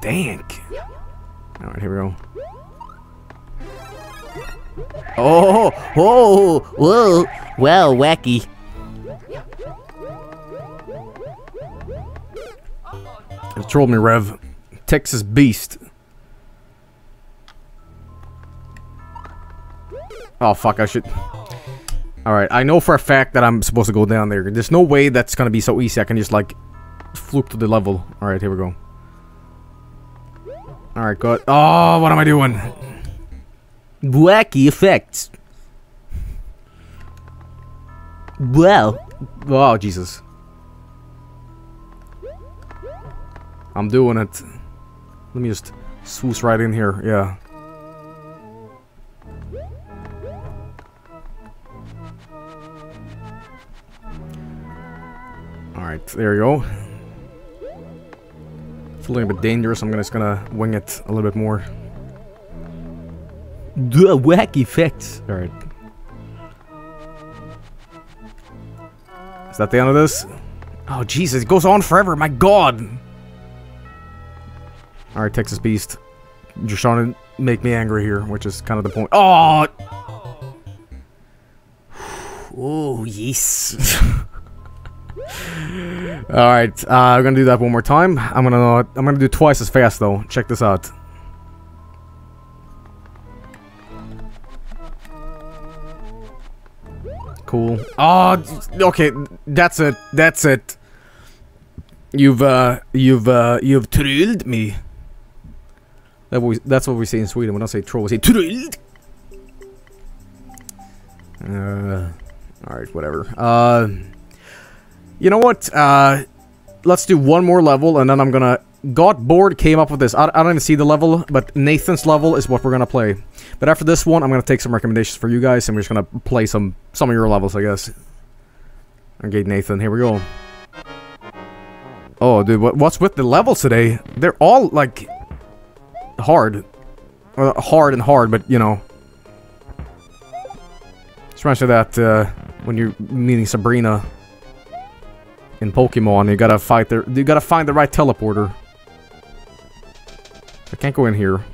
Dank. Alright, here we go. Oh, whoa, whoa, well, wacky. It trolled me, Rev. Texas Beast. Oh, fuck, I should... Alright, I know for a fact that I'm supposed to go down there. There's no way that's gonna be so easy. I can just, like, fluke to the level. Alright, here we go. Alright, good. Oh, what am I doing? Wacky effects. Well, wow. Oh, Jesus. I'm doing it. Let me just swoosh right in here. Yeah. Alright, there you go. It's a little bit dangerous. I'm just gonna wing it a little bit more. The wacky effects. Alright. Is that the end of this? Oh, Jesus. It goes on forever. My God. Alright, Texas Beast. You're trying to make me angry here, which is kind of the point. Oh! Oh, yes. Alright. Uh, I'm going to do that one more time. I'm going to I'm gonna do twice as fast, though. Check this out. Cool. Oh, okay. That's it. That's it. You've, uh, you've, uh, you've trolled me. That we, that's what we say in Sweden. We don't say troll. We say trolled. Uh, alright, whatever. Uh, you know what? Uh, let's do one more level and then I'm gonna... Got bored, came up with this. I, I don't even see the level, but Nathan's level is what we're gonna play. But after this one, I'm gonna take some recommendations for you guys, and we're just gonna play some some of your levels, I guess. Okay, Nathan, here we go. Oh, dude, what, what's with the levels today? They're all like hard, uh, hard and hard, but you know. Just mention that uh, when you're meeting Sabrina in Pokemon, you gotta fight there. You gotta find the right teleporter. I can't go in here.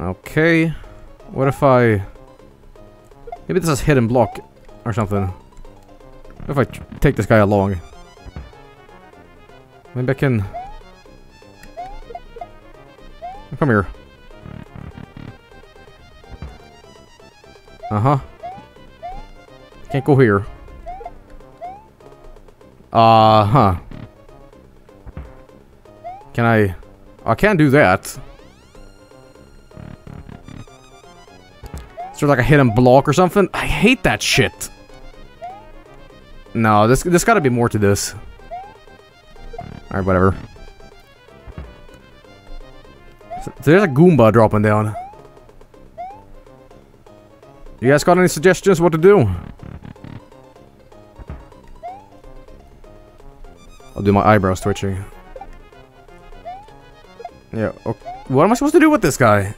Okay. What if I? Maybe this is hidden block or something. What if I tr take this guy along? Maybe I can. Come here. Uh-huh. Can't go here. Uh-huh. Can I... I can't do that. Is there like a hidden block or something? I hate that shit. No, this, there's gotta be more to this. Alright, whatever. So there's a Goomba dropping down. You guys got any suggestions what to do? I'll do my eyebrows twitching. Yeah, okay. What am I supposed to do with this guy?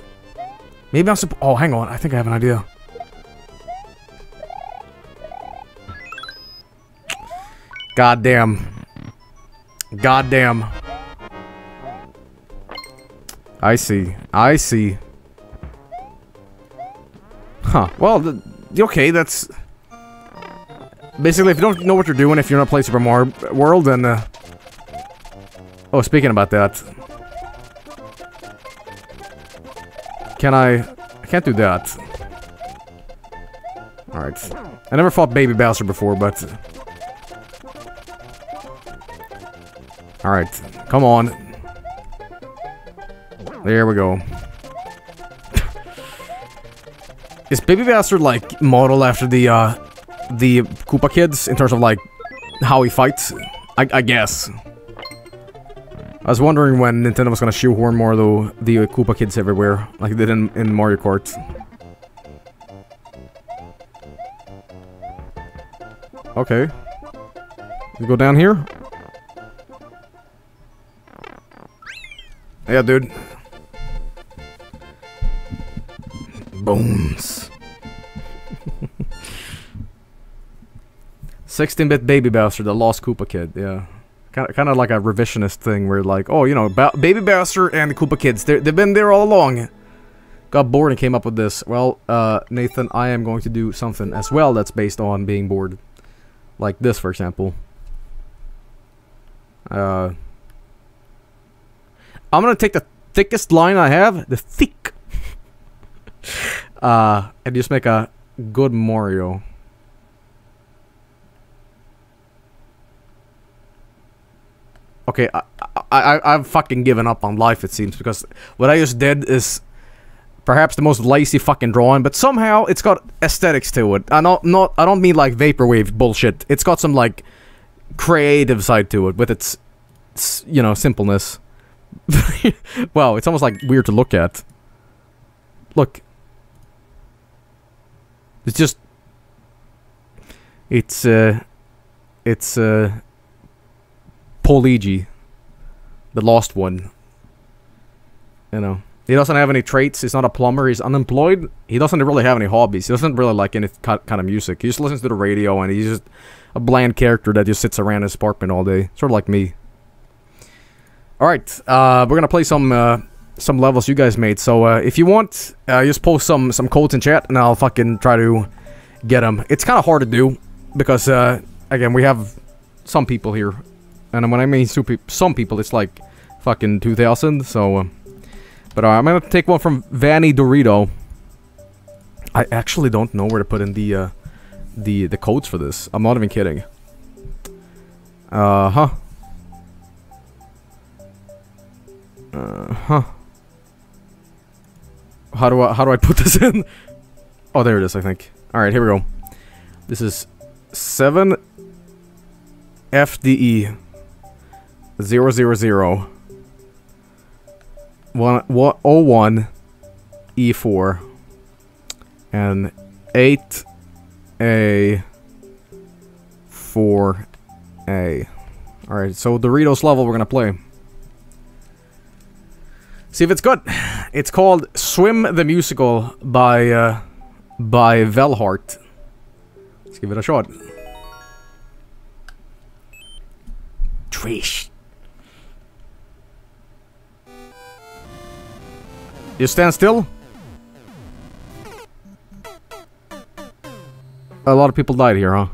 Maybe I'm supposed- Oh, hang on, I think I have an idea. Goddamn. Goddamn. I see. I see. Huh. Well, th okay, that's... Basically, if you don't know what you're doing, if you're not playing Super Mario World, then... Uh... Oh, speaking about that... Can I... I can't do that. Alright. I never fought Baby Bowser before, but... Alright. Come on. There we go. Is Baby Bowser, like, modeled after the, uh, the Koopa Kids in terms of, like, how he fights? I, I guess. I was wondering when Nintendo was gonna shoehorn more, though, the uh, Koopa Kids everywhere, like they did in, in Mario Kart. Okay. You go down here? Yeah, dude. Bones. sixteen bit Baby Bowser, the lost Koopa Kid, yeah. Kind of, kind of like a revisionist thing where like, oh, you know, ba Baby Bowser and the Koopa Kids, they've been there all along. Got bored and came up with this. Well, uh, Nathan, I am going to do something as well that's based on being bored. Like this, for example. Uh, I'm going to take the thickest line I have, the thick. Uh, and just make a good Mario. Okay, I, I, I, I've fucking given up on life, it seems, because what I just did is perhaps the most lazy fucking drawing, but somehow it's got aesthetics to it. I don't, not, I don't mean like vaporwave bullshit. It's got some, like, creative side to it with its, its you know, simpleness. Wow, it's almost, like, weird to look at. Look. It's just... It's, uh... It's, uh... Poligi, the lost one. You know, he doesn't have any traits. He's not a plumber. He's unemployed. He doesn't really have any hobbies. He doesn't really like any kind of music. He just listens to the radio, and he's just a bland character that just sits around his apartment all day, sort of like me. All right, uh, we're gonna play some uh, some levels you guys made. So uh, if you want, uh, just post some some codes in chat, and I'll fucking try to get them. It's kind of hard to do because uh, again, we have some people here. And when I mean some people, it's like fucking two thousand, so... Uh, but uh, I'm gonna take one from Vanny Dorito. I actually don't know where to put in the, uh, the, the codes for this. I'm not even kidding. Uh-huh. Uh-huh. How do I, how do I put this in? Oh, there it is, I think. Alright, here we go. This is seven F D E. Zero zero zero one one oh one E four and eight A four A. Alright, so Doritos level we're gonna play. See if it's good. It's called Swim the Musical by uh, by Velhart. Let's give it a shot. Trish. You stand still? A lot of people died here, huh?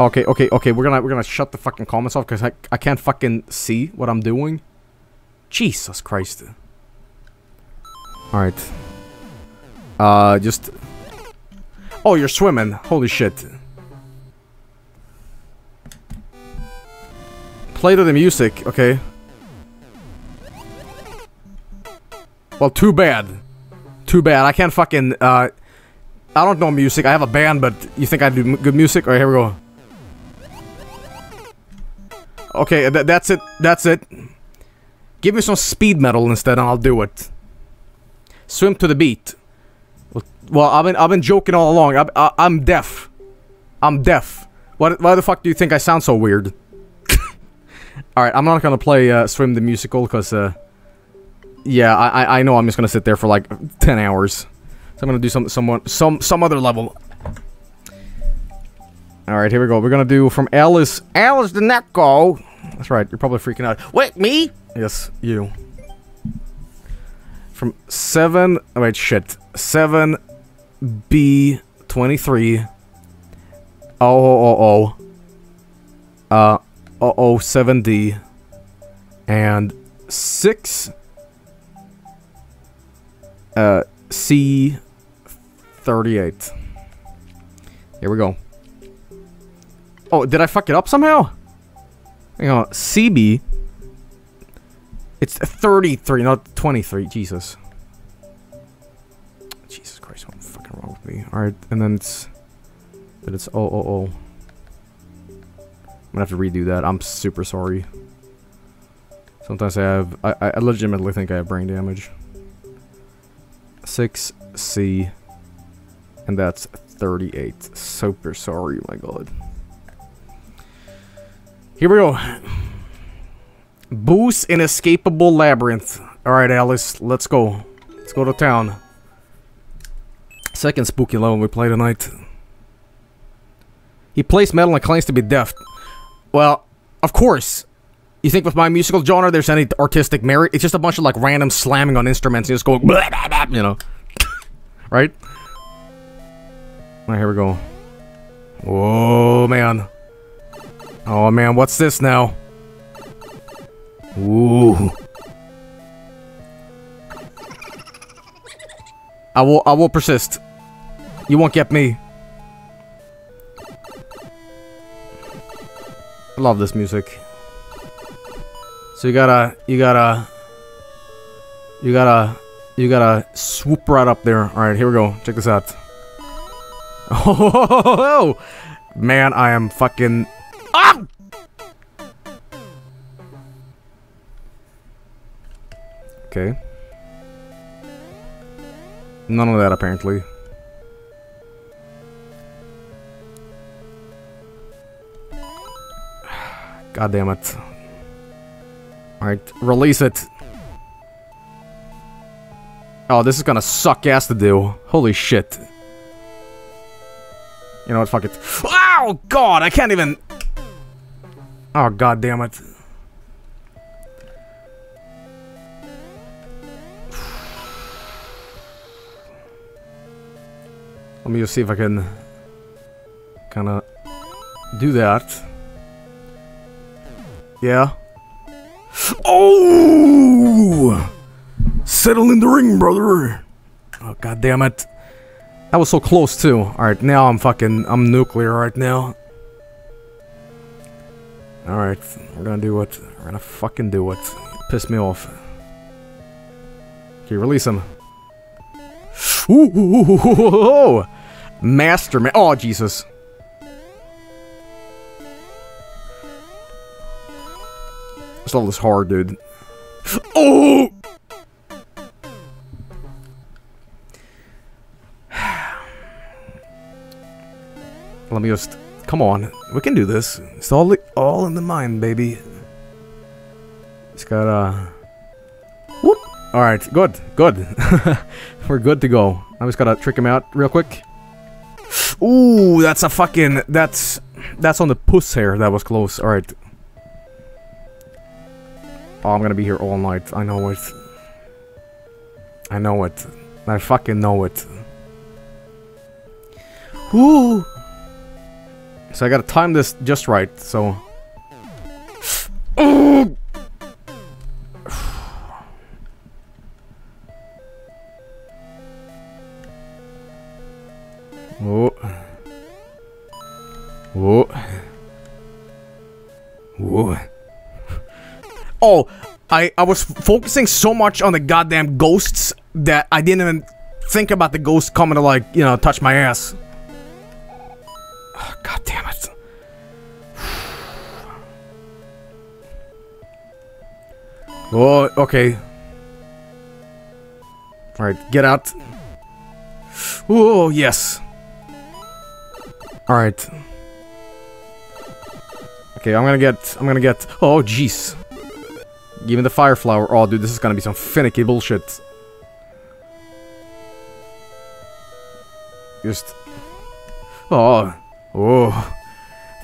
Okay, okay, okay. We're gonna we're gonna shut the fucking comments off because I I can't fucking see what I'm doing. Jesus Christ! All right. Uh, just. Oh, you're swimming! Holy shit! Play to the music, okay. Well, too bad. Too bad. I can't fucking. Uh, I don't know music. I have a band, but you think I do m good music? All right, here we go. Okay, th that's it. That's it. Give me some speed metal instead, and I'll do it. Swim to the beat. Well, I've been I've been joking all along. I, I, I'm deaf. I'm deaf. Why, why the fuck do you think I sound so weird? All right, I'm not gonna play uh, Swim the Musical because, uh, yeah, I I know I'm just gonna sit there for like ten hours. So I'm gonna do some someone some some other level. All right, here we go. We're gonna do from Alice Alice the Net Go. That's right. You're probably freaking out. Wait, me? Yes, you. From seven. Oh, wait, shit. Seven B twenty-three. Oh oh oh oh. Uh oh oh seven D. And six. Uh C thirty-eight. Here we go. Oh, did I fuck it up somehow? Hang on, C B. It's thirty-three, not twenty-three. Jesus. Jesus Christ, what's fucking wrong with me? Alright, and then it's... But it's oh oh oh. I'm gonna have to redo that. I'm super sorry. Sometimes I have... I, I legitimately think I have brain damage. six C. And that's thirty-eight. Super sorry, my god. Here we go. Boost inescapable labyrinth. Alright, Alice, let's go. Let's go to town. Second spooky level we play tonight. He plays metal and claims to be deaf. Well, of course. You think with my musical genre there's any artistic merit? It's just a bunch of like random slamming on instruments and just going, blah, blah, blah, you know. Right? Alright, here we go. Whoa, man. Oh man, what's this now? Ooh. I will I will persist. You won't get me. I love this music. So you gotta you gotta You gotta you gotta swoop right up there. Alright, here we go. Check this out. Oh man, I am fucking ah! Okay. None of that apparently. God damn it. Alright, release it. Oh, this is gonna suck ass to do. Holy shit. You know what, fuck it. Oh god, I can't even... Oh god damn it. Let me just see if I can kinda do that. Yeah. Oh! Settle in the ring, brother! Oh god damn it. That was so close too. Alright, now I'm fucking I'm nuclear right now. Alright, we're gonna do it. We're gonna fucking do it. Piss me off. Okay, release him. Ooh, ooh, ooh, ooh, ooh, ooh. Master man. Oh, Jesus. This level is hard, dude. Oh! Let me just... Come on, we can do this. It's all all in the mind, baby. It's got uh Alright, good, good. We're good to go. I just gotta trick him out real quick. Ooh, that's a fucking... That's... That's on the puss hair. That was close. Alright. Oh, I'm gonna be here all night. I know it. I know it. I fucking know it. Ooh! So I gotta time this just right, so... Ooh! Oh. Oh. Oh. Oh, I, I was focusing so much on the goddamn ghosts that I didn't even think about the ghost coming to, like, you know, touch my ass. Oh, God damn it. Oh, okay. Alright, get out. Oh, yes. Alright. Okay, I'm gonna get... I'm gonna get... Oh, jeez. Give me the fire flower. Oh, dude, this is gonna be some finicky bullshit. Just... Oh. Oh.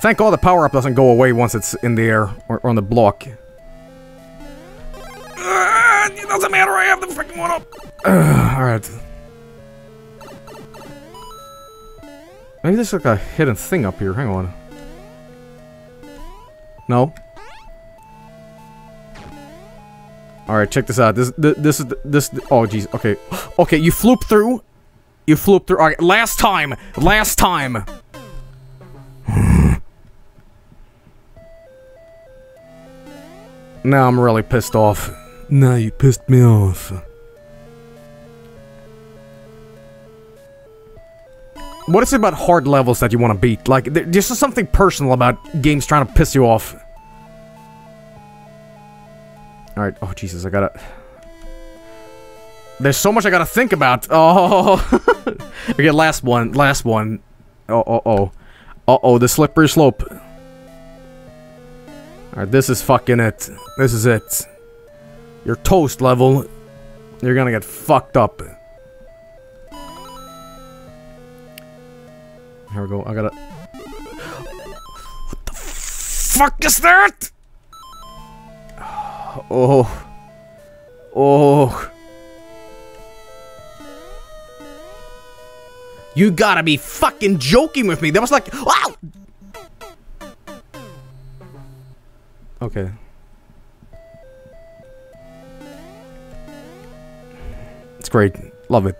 Thank God the power-up doesn't go away once it's in the air. Or, or on the block. Uh, it doesn't matter, I have the freaking one up! Uh, Alright. Maybe there's like a hidden thing up here, hang on. No? Alright, check this out. This, this, this is, this, this, oh jeez, okay. Okay, you floop through. You floop through, alright, last time! Last time! Now I'm really pissed off. Now you pissed me off. What is it about hard levels that you want to beat? Like, there's just something personal about games trying to piss you off. Alright, oh Jesus, I gotta... There's so much I gotta think about! Oh! Okay, last one, last one. Oh, oh, oh. Uh-oh, the slippery slope. Alright, this is fucking it. This is it. Your toast level. You're gonna get fucked up. Here we go, I gotta... What the fuck is that?! Oh... Oh... You gotta be fucking joking with me! That was like... Wow! Okay. It's great. Love it.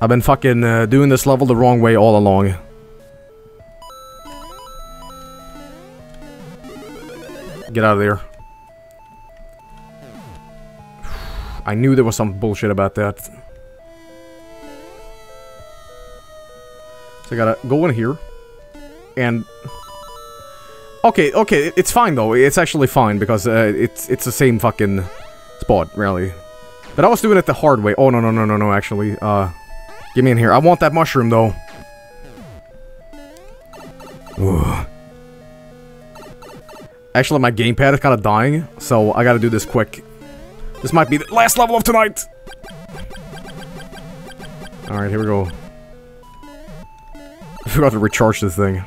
I've been fucking uh, doing this level the wrong way all along. Get out of there. I knew there was some bullshit about that. So I gotta go in here. And... Okay, okay, it's fine though. It's actually fine because uh, it's it's the same fucking spot, really. But I was doing it the hard way. Oh, no, no, no, no, no, actually. Uh, get me in here. I want that mushroom though. Ugh. Actually, my gamepad is kind of dying, so I gotta do this quick. This might be the last level of tonight! Alright, here we go. I forgot to recharge this thing.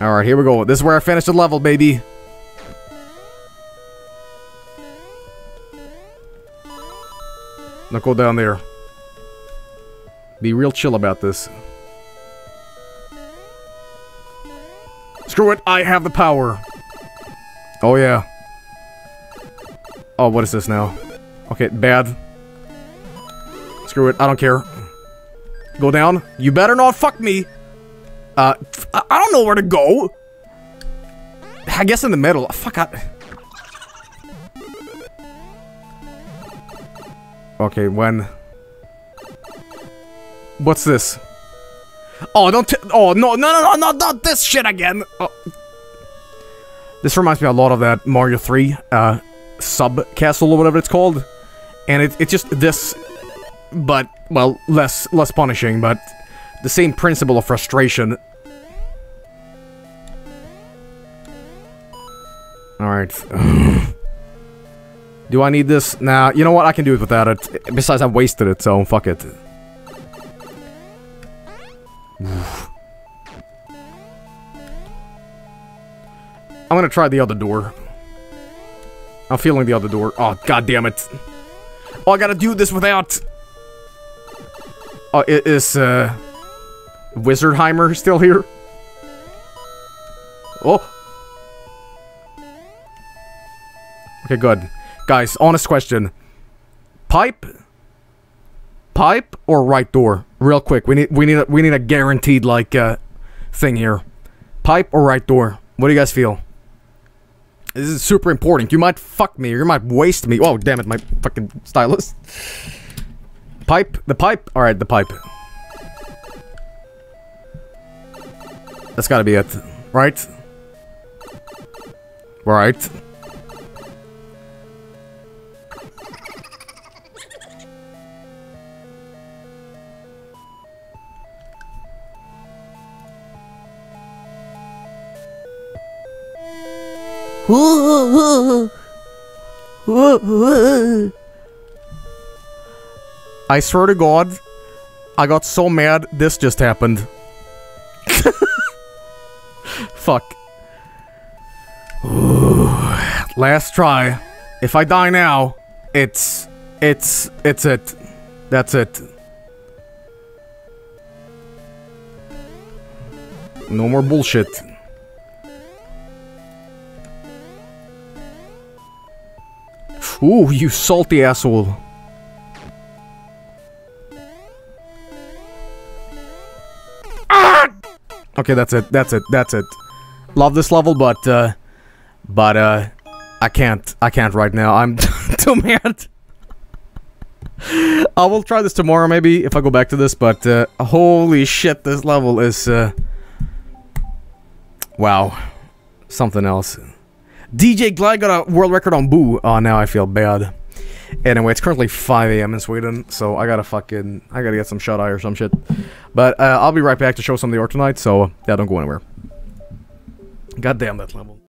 Alright, here we go. This is where I finish the level, baby! Now go down there. Be real chill about this. Screw it, I have the power! Oh yeah. Oh, what is this now? Okay, bad. Screw it, I don't care. Go down. You better not fuck me! Uh, I don't know where to go! I guess in the middle. Fuck, I... Okay, when... What's this? Oh, don't t- Oh, no, no, no, no, no, not this shit again! Oh. This reminds me a lot of that Mario three, uh... sub-castle or whatever it's called. And it, it's just this... But, well, less, less punishing, but... The same principle of frustration. Alright. Do I need this? Nah, you know what? I can do it without it. Besides, I wasted it, so fuck it. Oof. I'm gonna try the other door. I'm feeling the other door. Oh, god damn it. Oh, I gotta do this without... Oh, it is, uh... Wizardheimer still here? Oh! Okay, good. Guys, honest question. Pipe? Pipe or right door? Real quick, we need we need a, we need a guaranteed like uh thing here. Pipe or right door? What do you guys feel? This is super important. You might fuck me or you might waste me. Oh, damn it, my fucking stylus. Pipe? The pipe? All right, the pipe. That's got to be it, right? Right. I swear to God, I got so mad this just happened. Fuck. Ooh, last try. If I die now, it's... It's... It's it. That's it. No more bullshit. Ooh, you salty asshole. Ah! Okay, that's it, that's it, that's it. Love this level, but, uh... But, uh... I can't, I can't right now, I'm too mad. I will try this tomorrow, maybe, if I go back to this, but, uh... Holy shit, this level is, uh... Wow. Something else. D J Glyde got a world record on Boo. Oh, now I feel bad. Anyway, it's currently five A M in Sweden, so I gotta fucking... I gotta get some shut-eye or some shit. But, uh, I'll be right back to show some of the art tonight, so, yeah, don't go anywhere. God damn that level.